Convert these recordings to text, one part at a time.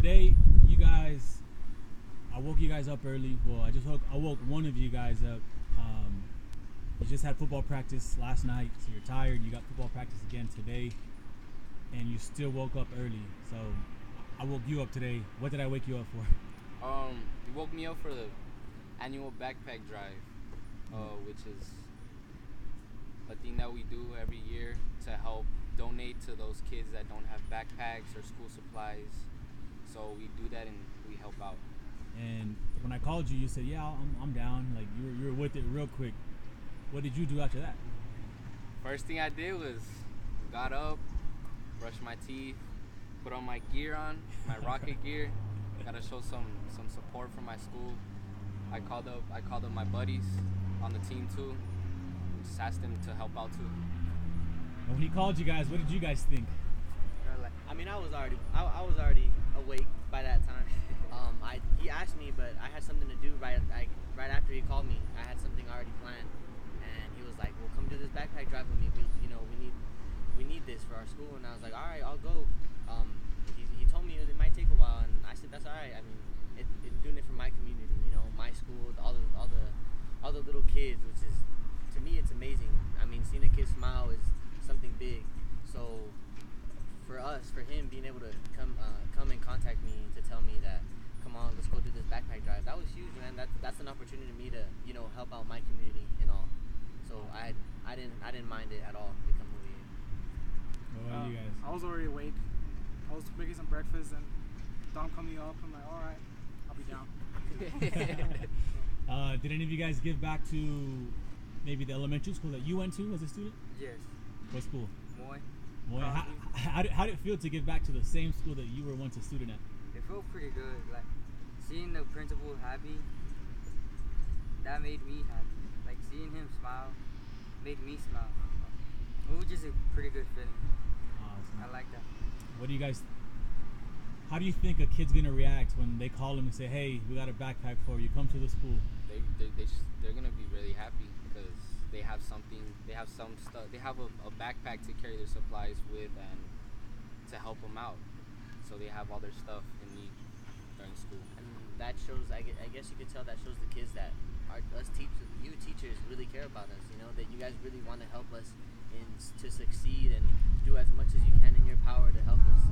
today, you guys, I woke you guys up early. Well, I woke one of you guys up. You just had football practice last night, so you're tired. You got football practice again today, and you still woke up early. So I woke you up today. What did I wake you up for? You woke me up for the annual backpack drive, which is a thing that we do every year to help donate to those kids that don't have backpacks or school supplies. So we do that and we help out. And when I called you, you said, "Yeah, I'm down." Like you were with it real quick. What did you do after that? First thing I did was got up, brushed my teeth, put on my gear on, my Rocket gear. Gotta show some support for my school. I called up my buddies on the team too. And just asked them to help out too. And when he called you guys, what did you guys think? I mean, I was already awake by that time. He asked me, but I had something to do right after he called me. I had something already planned, and he was like, "Well, come do this backpack drive with me. We need this for our school." And I was like, "All right, I'll go." He told me it might take a while, and I said, "That's all right. I mean, I'm doing it for my community. You know, my school, all the little kids, which is to me, it's amazing. I mean, seeing a kid smile is something big. So." For us, for him being able to come and contact me to tell me that, come on, let's go do this backpack drive. That was huge, man. That's an opportunity to me to help out my community and all. So I didn't mind it at all. What about you guys? I was already awake. I was making some breakfast and Dom called me up. I'm like, all right, I'll be down. Did any of you guys give back to maybe the elementary school that you went to as a student? Yes. What school? Moy. Boy, how did it feel to give back to the same school that you were once a student at? It felt pretty good. Like, seeing the principal happy, that made me happy. Like, seeing him smile made me smile. It was just a pretty good feeling. Awesome. I like that. How do you think a kid's going to react when they call him and say, "Hey, we got a backpack for you, come to the school"? They're going to be really happy because they have something, they have some stuff, they have a backpack to carry their supplies with and to help them out. So they have all their stuff in need during school. And that shows, I guess you could tell that shows the kids that you teachers really care about us, that you guys really want to help us to succeed and do as much as you can in your power to help us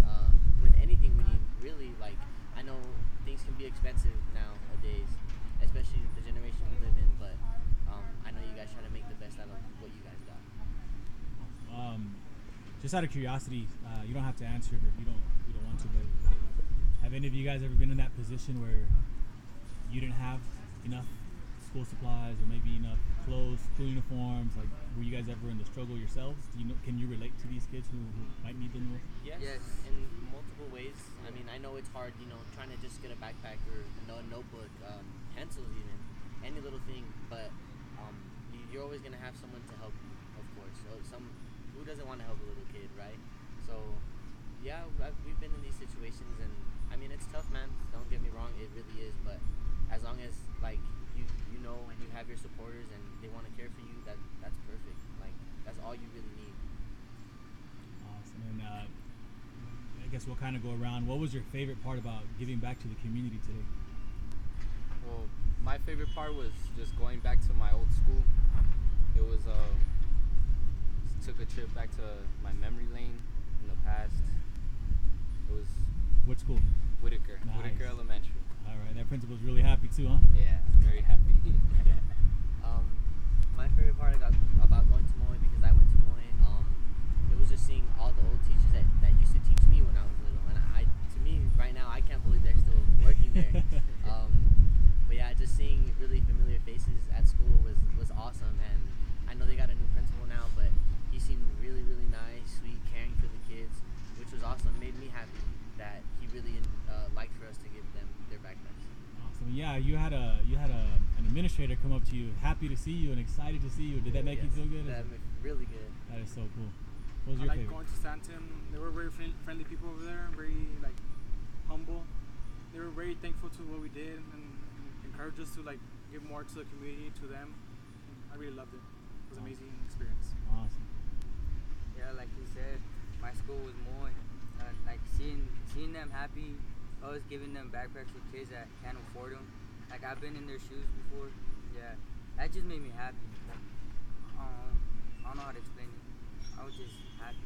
with anything we need, really. Like, I know things can be expensive nowadays, especially the generation we live in, but I know you guys try to make the best out of what you guys got. Just out of curiosity, you don't have to answer if you don't want to. But have any of you guys ever been in that position where you didn't have enough school supplies or maybe enough clothes, school uniforms? Like, were you guys ever in the struggle yourselves? Can you relate to these kids who might need them? Yes, in multiple ways. I mean, I know it's hard, trying to just get a backpack or a notebook, pencils, even any little thing, but. You're always gonna have someone to help you, of course. So who doesn't want to help a little kid, right? So yeah, we've been in these situations, and I mean, it's tough, man. Don't get me wrong, it really is. But as long as like you and you have your supporters and they want to care for you, that's perfect. Like, that's all you really need. Awesome. And I guess we'll kind of go around. What was your favorite part about giving back to the community today? Well, my favorite part was just going back to my old school. It was took a trip back to my memory lane in the past. It was. What school? Whitaker. Nice. Whitaker Elementary. All right, that principal's really happy too, huh? Yeah, very happy. My favorite part about going to Moy, because I went to Moy, it was just seeing all the old teachers that used to teach me when I was little, and to me right now, I can't believe they're still working there. But yeah, just seeing really familiar faces at school was awesome, and I know they got a new principal now, but he seemed really, really nice, sweet, caring for the kids, which was awesome. It made me happy that he really liked for us to give them their backpacks. Awesome. Yeah, you had an administrator come up to you, happy to see you and excited to see you. Did that make you feel good? That made really good. That is so cool. What was your favorite? I like going to Stanton. They were very friendly people over there, very like humble. They were very thankful to what we did and encouraged us to like give more to the community, to them. I really loved it. It was an amazing experience. Awesome. Yeah, like you said, my school was more like seeing them happy I was giving them backpacks for kids that can't afford them. Like, I've been in their shoes before. Yeah, that just made me happy. I don't know how to explain it. I was just happy.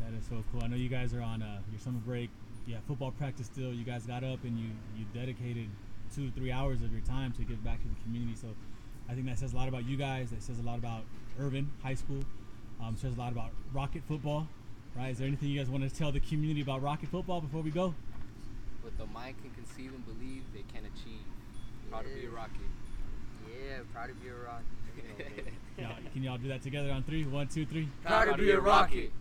That is so cool. I know you guys are on your summer break. You have football practice still. You guys got up and you dedicated 2 to 3 hours of your time to give back to the community. So I think that says a lot about you guys. That says a lot about Irvin High School. Says a lot about Rocket Football. Right? Is there anything you guys want to tell the community about Rocket Football before we go? What the mind can conceive and believe, they can achieve. Proud to be a Rocket. Yeah, proud to be a Rocket. Can y'all do that together on 3? 1, 2, 3. Proud to be a Rocket.